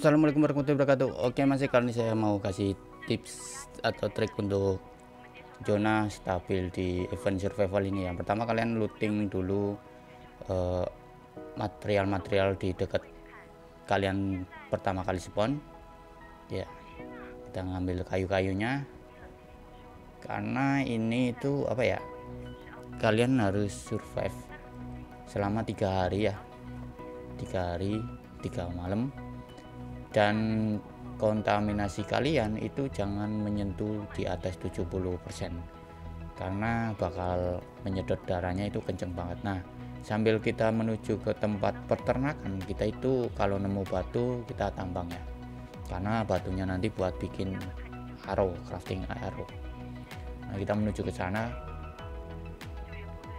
Assalamualaikum warahmatullahi wabarakatuh. Oke masih kali ini saya mau kasih tips atau trik untuk zona stabil di event survival ini. Yang pertama, kalian looting dulu material-material di dekat kalian pertama kali spawn ya. Kita ngambil kayu-kayunya karena ini itu apa ya, kalian harus survive selama 3 hari ya, 3 hari 3 malam, dan kontaminasi kalian itu jangan menyentuh di atas 70% karena bakal menyedot darahnya itu kenceng banget. Nah, sambil kita menuju ke tempat peternakan kita itu, kalau nemu batu kita tambang ya, karena batunya nanti buat bikin arrow, crafting arrow. Nah, kita menuju ke sana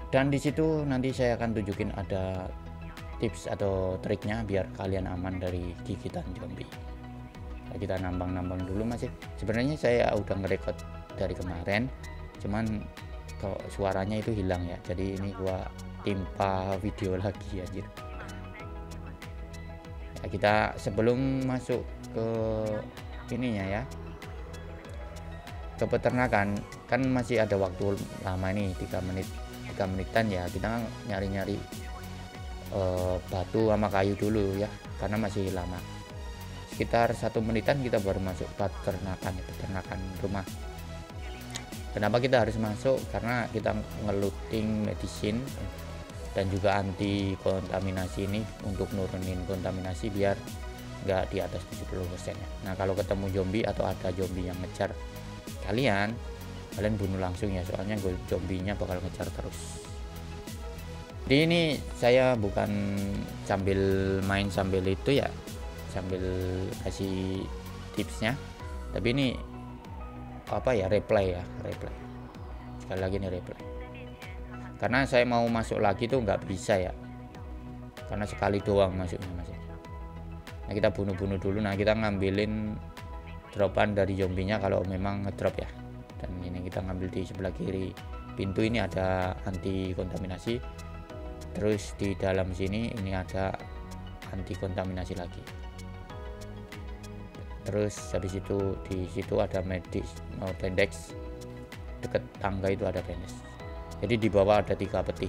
dan disitu nanti saya akan tunjukin ada tips atau triknya biar kalian aman dari gigitan zombie. Nah, kita nambang-nambang dulu masih. Sebenarnya saya udah ngerekod dari kemarin, cuman kok suaranya itu hilang ya. Jadi ini gua timpa video lagi anjir. Nah, kita sebelum masuk ke ininya ya, ke peternakan kan masih ada waktu lama nih, 3 menitan ya. Kita nyari-nyari batu sama kayu dulu ya, karena masih lama. Sekitar 1 menitan kita baru masuk peternakan rumah. Kenapa kita harus masuk? Karena kita ngeluting medicine dan juga anti kontaminasi ini untuk nurunin kontaminasi biar nggak di atas 70% ya. Nah, kalau ketemu zombie atau ada zombie yang ngejar kalian bunuh langsung ya, soalnya zombinya bakal ngejar terus. Jadi ini saya bukan sambil main sambil itu ya, sambil kasih tipsnya, tapi ini apa ya, replay. Sekali lagi nih replay, karena saya mau masuk lagi tuh nggak bisa ya, karena sekali doang masuknya masih. Nah, kita bunuh dulu. Nah, kita ngambilin dropan dari zombinya kalau memang ngedrop ya. Dan ini kita ngambil di sebelah kiri pintu, ini ada anti kontaminasi. Terus di dalam sini ini ada anti kontaminasi lagi. Terus habis itu di situ ada medis, bendex. Deket tangga itu ada bendex. Jadi di bawah ada 3 peti.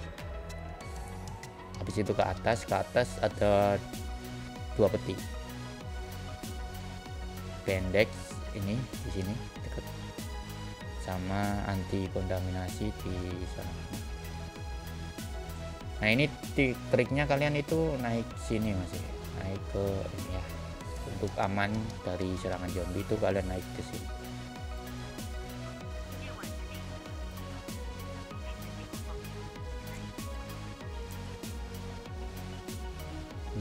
Habis itu ke atas ada 2 peti. Bendex ini di sini deket sama anti kontaminasi di sana. Nah, ini triknya kalian itu naik sini masih, naik ke ini ya, untuk aman dari serangan zombie itu kalian naik ke sini.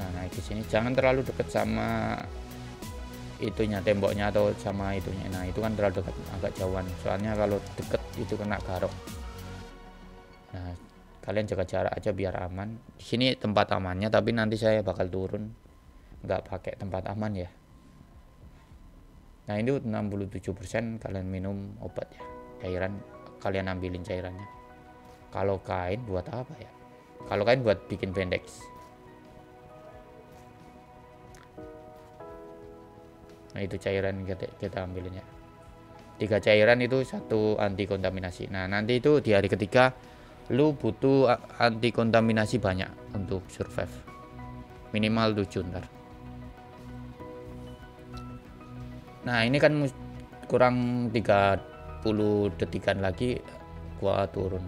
Nah, naik ke sini jangan terlalu dekat sama itunya, temboknya atau sama itunya. Nah, itu kan terlalu dekat, agak jauhan, soalnya kalau deket itu kena garuk. Nah, kalian jaga jarak aja biar aman. Di sini tempat amannya, tapi nanti saya bakal turun nggak pakai tempat aman ya. Nah, ini 67% kalian minum obat ya, cairan kalian ambilin cairannya. Kalau kain buat apa ya? Kalau kain buat bikin bendex. Nah, itu cairan kita ambilin ya. 3 cairan itu 1 anti kontaminasi. Nah, nanti itu di hari ketiga lu butuh anti kontaminasi banyak untuk survive, minimal 7 ntar. Nah, ini kan kurang 30 detikan lagi gua turun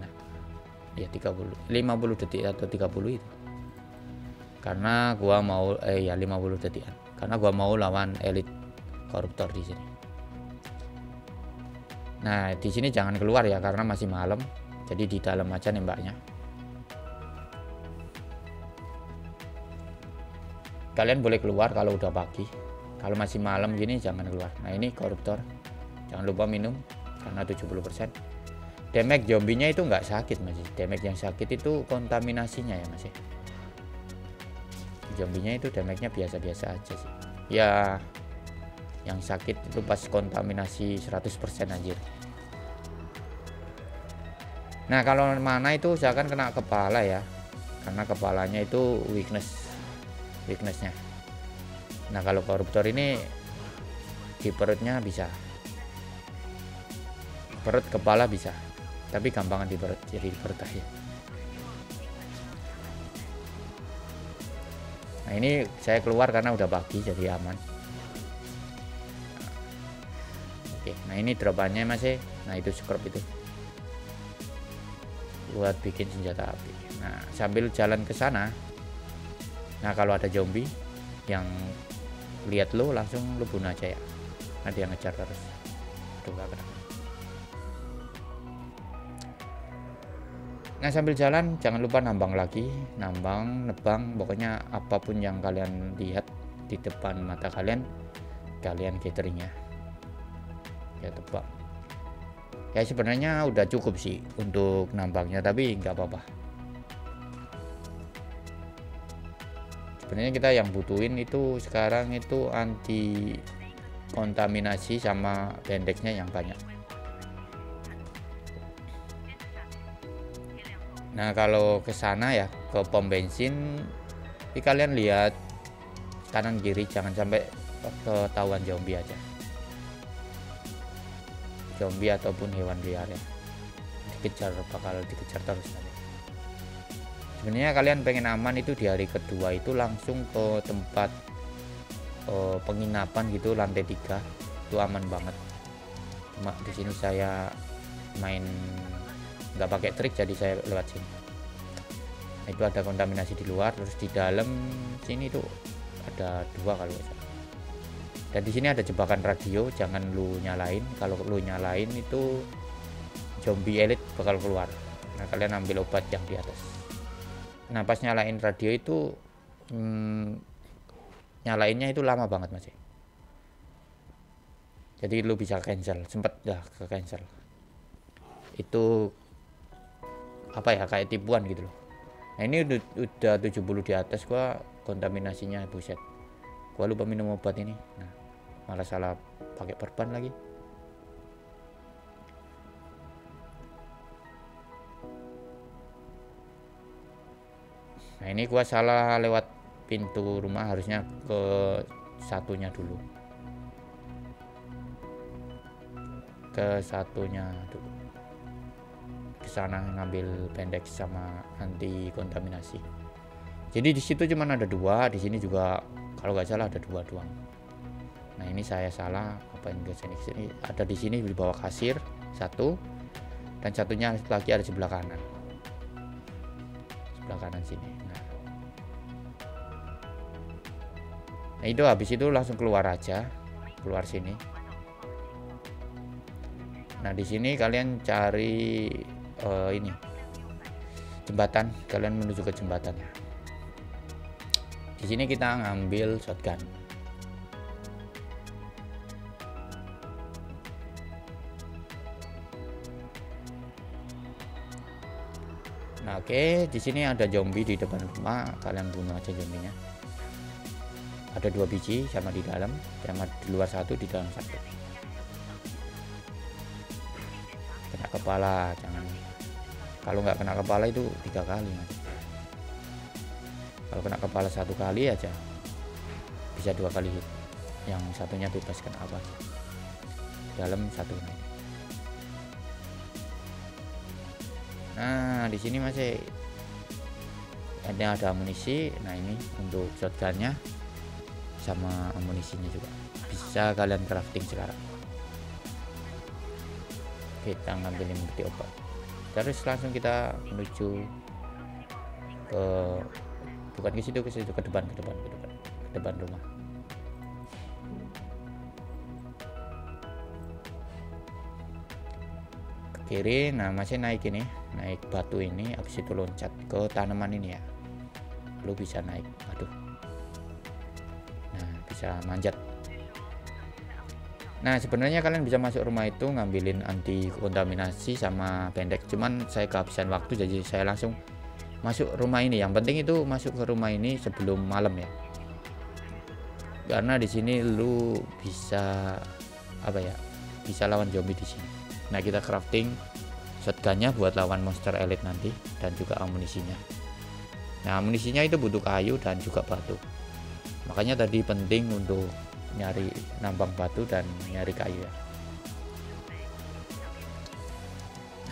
ya, 50 detik atau 30 itu, karena gua mau 50 detikan karena gua mau lawan elit koruptor di sini. Nah, di sini jangan keluar ya karena masih malam. Jadi di dalam aja nembaknya. Kalian boleh keluar kalau udah pagi. Kalau masih malam gini jangan keluar. Nah, ini koruptor. Jangan lupa minum karena 70%. Damage zombinya itu nggak sakit masih. Damage yang sakit itu kontaminasinya ya masih. Zombinya itu damage-nya biasa-biasa aja sih. Ya, yang sakit itu pas kontaminasi 100% anjir. Nah, kalau mana itu usahakan kena kepala ya, karena kepalanya itu weaknessnya. Nah kalau koruptor ini di perutnya bisa, perut kepala bisa, tapi gampangan di perut, jadi di perut aja. Nah ini saya keluar karena udah pagi jadi aman. Oke, nah ini dropannya masih, nah itu scrub itu buat bikin senjata api. Nah sambil jalan ke sana, nah kalau ada zombie yang lihat lo langsung lo bunuh aja ya. Nah dia ngejar terus. Aduh, gak kena. Nah sambil jalan jangan lupa nambang lagi, nebang, pokoknya apapun yang kalian lihat di depan mata kalian, kalian gathering ya, tebang. Ya sebenarnya udah cukup sih untuk nambangnya, tapi nggak apa-apa. Sebenarnya kita yang butuhin itu sekarang itu anti kontaminasi sama bendeknya yang banyak. Nah kalau ke sana ya ke pom bensin, tapi kalian lihat kanan kiri jangan sampai ketahuan zombie aja. Zombie ataupun hewan liar ya, dikejar, bakal dikejar terus nanti. Sebenarnya kalian pengen aman itu di hari kedua itu langsung ke tempat penginapan gitu, lantai 3 itu aman banget. Cuma di sini saya main nggak pakai trik, jadi saya lewat sini. Nah, itu ada kontaminasi di luar, terus di dalam sini tuh ada 2 kalau nggak salah. Dan di sini ada jebakan radio, jangan lu nyalain. Kalau lu nyalain itu zombie elite bakal keluar. Nah kalian ambil obat yang di atas. Nah pas nyalain radio itu nyalainnya itu lama banget masih. Jadi lu bisa cancel, sempet dah ke cancel. Itu apa ya, kayak tipuan gitu loh. Nah ini udah 70 di atas gua, kontaminasinya buset. Gua lupa minum obat ini. Nah malah salah pakai perban lagi. Nah ini gua salah lewat pintu rumah, harusnya ke satunya dulu, ke sana ngambil pendek sama anti kontaminasi. Jadi di situ cuman ada 2, di sini juga kalau nggak salah ada 2 doang. Nah ini saya salah apain ke sini, ada di sini di bawah kasir 1 dan satunya lagi ada sebelah kanan, sini. Nah itu habis itu langsung keluar aja, keluar sini. Nah di sini kalian cari ini jembatan, kalian menuju ke jembatan. Di sini kita ngambil shotgun. Nah, oke, di sini ada zombie di depan rumah, kalian bunuh aja zombinya. Ada 2 biji, sama di dalam, sama di luar 1, di dalam 1. Kena kepala, jangan. Kalau nggak kena kepala itu 3 kali. Kalau kena kepala 1 kali aja, bisa 2 kali hit. Yang satunya bebas kena apa? Dalam 1. Nah di sini masih ada amunisi. Nah ini untuk shotgunnya sama amunisinya juga bisa kalian crafting sekarang. Kita ngambilin bukti obat, terus langsung kita menuju ke, bukan ke situ, ke depan, ke depan rumah. Kiri, nah masih naik ini, naik batu ini, habis itu loncat ke tanaman ini ya, lu bisa naik, aduh, nah bisa manjat. Nah sebenarnya kalian bisa masuk rumah itu ngambilin anti kontaminasi sama pendek, cuman saya kehabisan waktu jadi saya langsung masuk rumah ini. Yang penting itu masuk ke rumah ini sebelum malam ya, karena di sini lu bisa apa ya, bisa lawan zombie di sini. Nah kita crafting shotgunnya buat lawan monster elite nanti, dan juga amunisinya. Nah amunisinya itu butuh kayu dan juga batu. Makanya tadi penting untuk nyari nambang batu dan nyari kayu ya.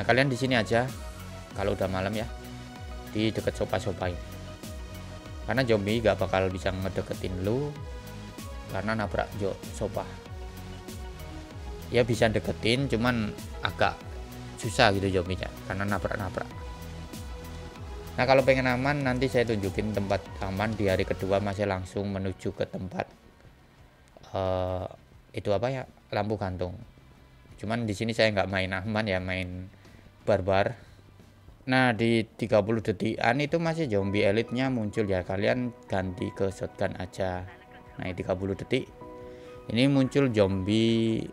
Nah, kalian di sini aja kalau udah malam ya, di deket sopa-sopa ini, karena zombie gak bakal bisa ngedeketin lu karena nabrak sopa. Ya bisa deketin, cuman agak susah gitu zombinya karena nabrak-nabrak. Nah, kalau pengen aman, nanti saya tunjukin tempat aman di hari kedua. Masih langsung menuju ke tempat itu apa ya, lampu gantung. Cuman di sini saya nggak main aman ya, main barbar. Nah, di 30 detikan itu masih zombie elitnya muncul ya, kalian ganti ke shotgun aja. Nah, 30 detik ini muncul zombie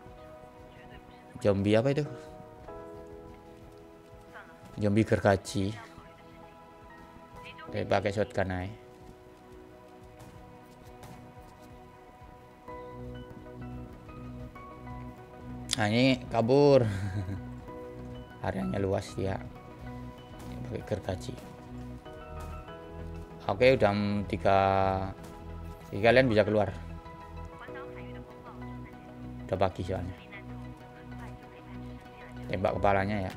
apa itu, zombie gergaji. Oke, pakai shotgun aja. Nah, ini kabur. Areanya luas ya. Pakai gergaji. Oke, udah 3. Jadi kalian bisa keluar. Udah pagi soalnya. Tembak kepalanya ya.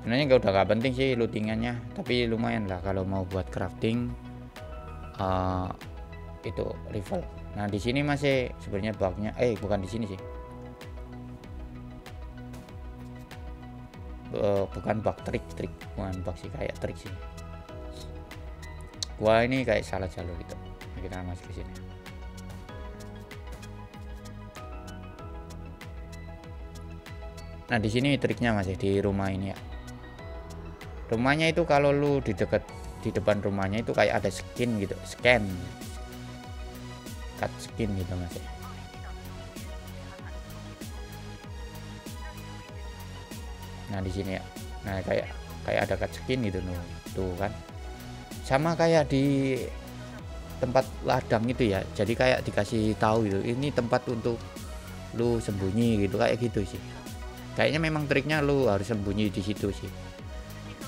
Sebenarnya udah gak penting sih lootingannya, tapi lumayan lah kalau mau buat crafting itu rival. Nah, di sini masih sebenarnya bugnya, bukan di sini sih, bukan bug, trik, bukan bug sih, kayak trik sih. Gua ini kayak salah jalur gitu. Nah, kita masuk ke sini. Nah, di sini triknya masih di rumah ini ya. Rumahnya itu kalau lu di depan rumahnya itu kayak ada skin gitu, cut skin gitu mas ya. Nah, di sini ya. Nah, kayak ada cut skin gitu nih. Tuh kan. Sama kayak di tempat ladang itu ya. Jadi kayak dikasih tahu gitu, ini tempat untuk lu sembunyi gitu, kayak gitu sih. Kayaknya memang triknya lu harus sembunyi di situ sih.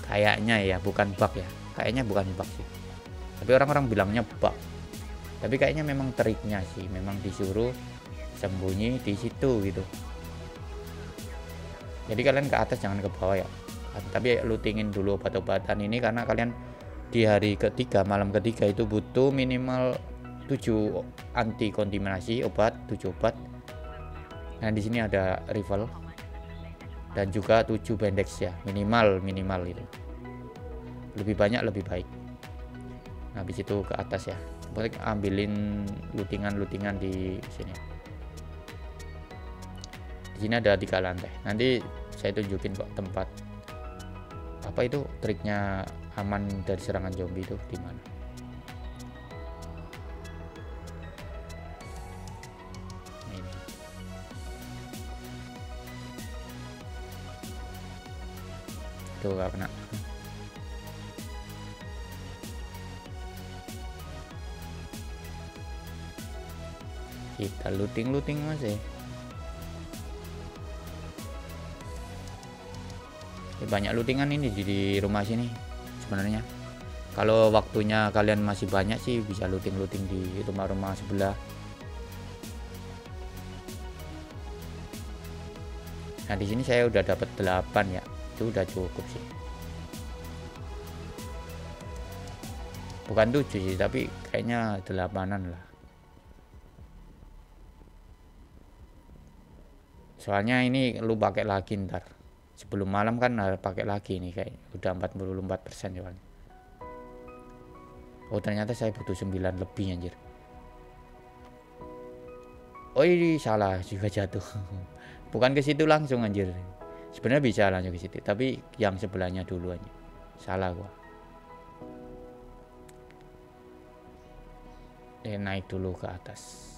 Kayaknya ya, bukan bug ya, kayaknya bukan bug sih, tapi orang-orang bilangnya bug, tapi kayaknya memang triknya sih memang disuruh sembunyi di situ gitu. Jadi kalian ke atas, jangan ke bawah ya. Tapi lootingin dulu obat-obatan ini, karena kalian di hari ketiga, malam ketiga itu butuh minimal 7 anti kontaminasi obat, 7 obat. Nah, di sini ada rival dan juga 7 bendex ya, minimal itu. Lebih banyak lebih baik. Nah, habis itu ke atas ya. Boleh ambilin lootingan di sini. Di sini ada 3 lantai. Nanti saya tunjukin kok tempat apa itu triknya aman dari serangan zombie itu di mana. Tuh, gak kena. Kita looting masih. Banyak lootingan ini di rumah sini sebenarnya. Kalau waktunya kalian masih banyak sih, bisa looting di rumah-rumah sebelah. Nah, di sini saya udah dapat 8 ya. Itu udah cukup sih, bukan 7 sih, tapi kayaknya 8-an lah, soalnya ini lu pakai lagi ntar sebelum malam kan, harus pakai lagi nih. Kayak udah 44% soalnya. Oh, ternyata saya butuh 9 lebih anjir. Oh, ini salah juga, jatuh. Bukan ke situ langsung anjir. Sebenarnya bisa lanjut ke situ, tapi yang sebelahnya dulu aja. Salah gua. Naik dulu ke atas.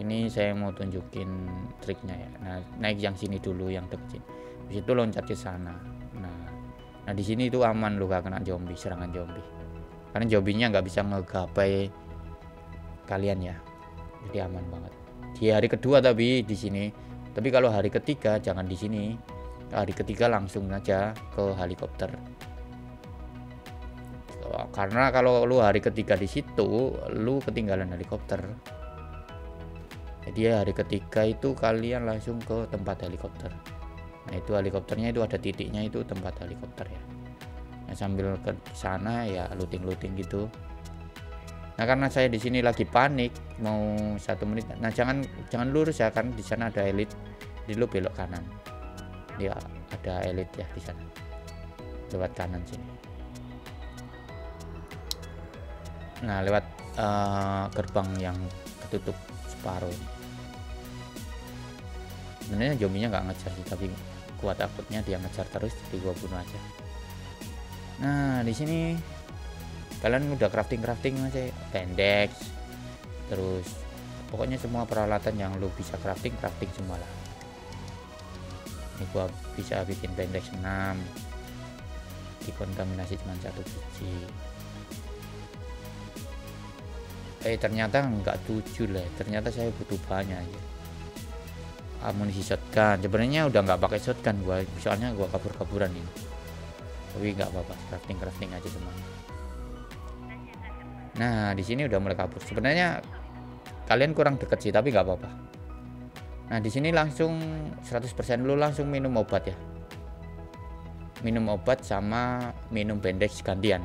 Ini saya mau tunjukin triknya ya. Nah, naik yang sini dulu, yang dekat. Habis itu loncat ke sana. Nah, di sini itu aman lu gak kena zombie, serangan zombie. Karena zombinya nggak bisa ngegapai kalian ya. Jadi aman banget. Di hari kedua tapi di sini. Tapi kalau hari ketiga jangan di sini. Hari ketiga langsung aja ke helikopter. karena kalau lu hari ketiga di situ lu ketinggalan helikopter. Jadi ya hari ketiga itu kalian langsung ke tempat helikopter. Nah itu helikopternya itu ada titiknya, itu tempat helikopter ya. Nah, sambil ke sana ya looting-looting gitu. Nah karena saya di sini lagi panik mau 1 menit. Nah jangan lurus ya, kan di sana ada elit, di lu belok kanan. Ya ada elit ya di sana. Lewat kanan sini. Nah lewat gerbang yang ketutup separuh. Sebenarnya zombinya nggak ngejar sih, tapi kuat takutnya dia ngejar terus, jadi gua bunuh aja. Nah di sini kalian udah crafting aja, pendek terus pokoknya semua peralatan yang lu bisa crafting semua lah. Ini gua bisa bikin pendek 6, dikontaminasi cuma 1 biji, ternyata enggak 7 lah, ternyata saya butuh banyak aja. Amunisi shotgun sebenarnya udah nggak pakai shotgun gua, soalnya gua kabur-kaburan ini, tapi nggak apa-apa, crafting aja semuanya. Nah di sini udah mulai kabur. Sebenarnya kalian kurang deket sih, tapi nggak apa-apa. Nah di sini langsung 100% lu langsung minum obat ya. Minum obat sama minum bendex gantian.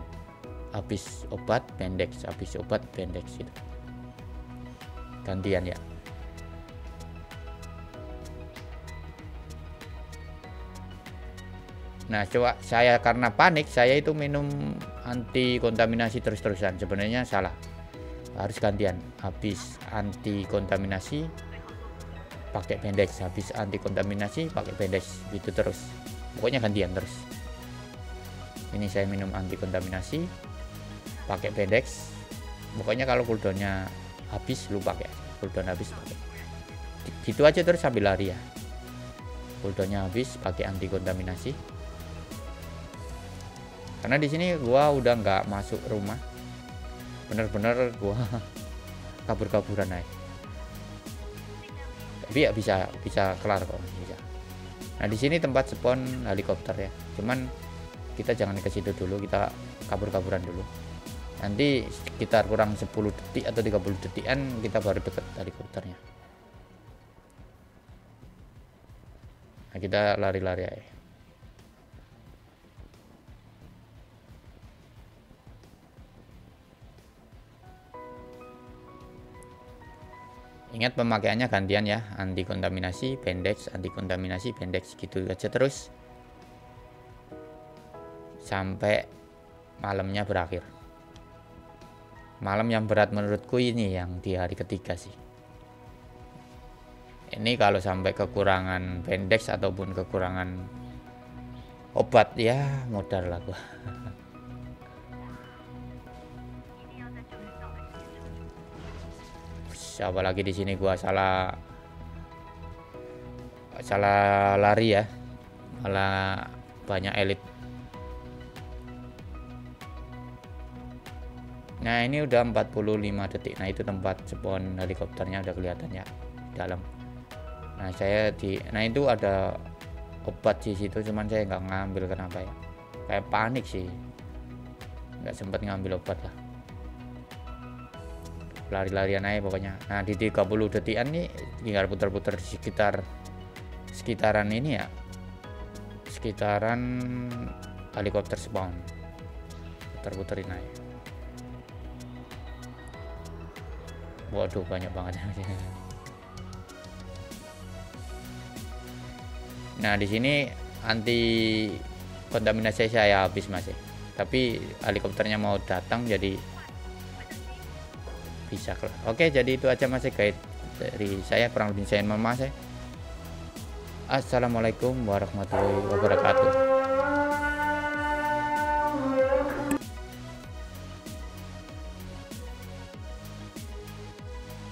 Habis obat bendex, habis obat bendex gitu. Gantian ya. Nah coba saya karena panik saya itu minum anti kontaminasi terus-terusan, sebenarnya salah, harus gantian. Habis anti kontaminasi pakai bendex, habis anti kontaminasi pakai bendex gitu terus, pokoknya gantian terus. Ini saya minum anti kontaminasi pakai bendex, pokoknya kalau cooldownnya habis lu pakai, cooldown habis pakai gitu aja terus sambil lari ya. Cooldownnya habis pakai anti kontaminasi. Karena di sini gua udah nggak masuk rumah, bener-bener gua kabur-kaburan naik. Tapi ya bisa kelar kok, bisa. Nah di sini tempat spawn helikopter ya. Cuman kita jangan ke situ dulu, kita kabur-kaburan dulu. Nanti sekitar kurang 10 detik atau 30 detikan kita baru deket helikopternya. Nah kita lari-lari aja. Ingat pemakaiannya gantian ya, anti kontaminasi, bendex gitu aja terus sampai malamnya berakhir. Malam yang berat menurutku ini yang di hari ketiga sih. Ini kalau sampai kekurangan bendex ataupun kekurangan obat ya modal lah gua. Apalagi di sini gua salah lari ya, malah banyak elit. Nah ini udah 45 detik. Nah itu tempat spawn helikopternya udah kelihatan ya dalam. Nah saya nah itu ada obat di situ, cuman saya nggak ngambil kenapa ya, kayak panik sih, nggak sempat ngambil obat lah. Lari-larian aja pokoknya. Nah di 30 detikan nih tinggal putar-putar di sekitaran ini ya, sekitaran helikopter spawn, putar-putarin aja. Waduh banyak banget. Nah di sini anti kontaminasi saya habis masih, tapi helikopternya mau datang jadi bisa kelar. Oke, jadi itu aja Mas guide dari saya, kurang lebih saya Assalamualaikum warahmatullahi wabarakatuh.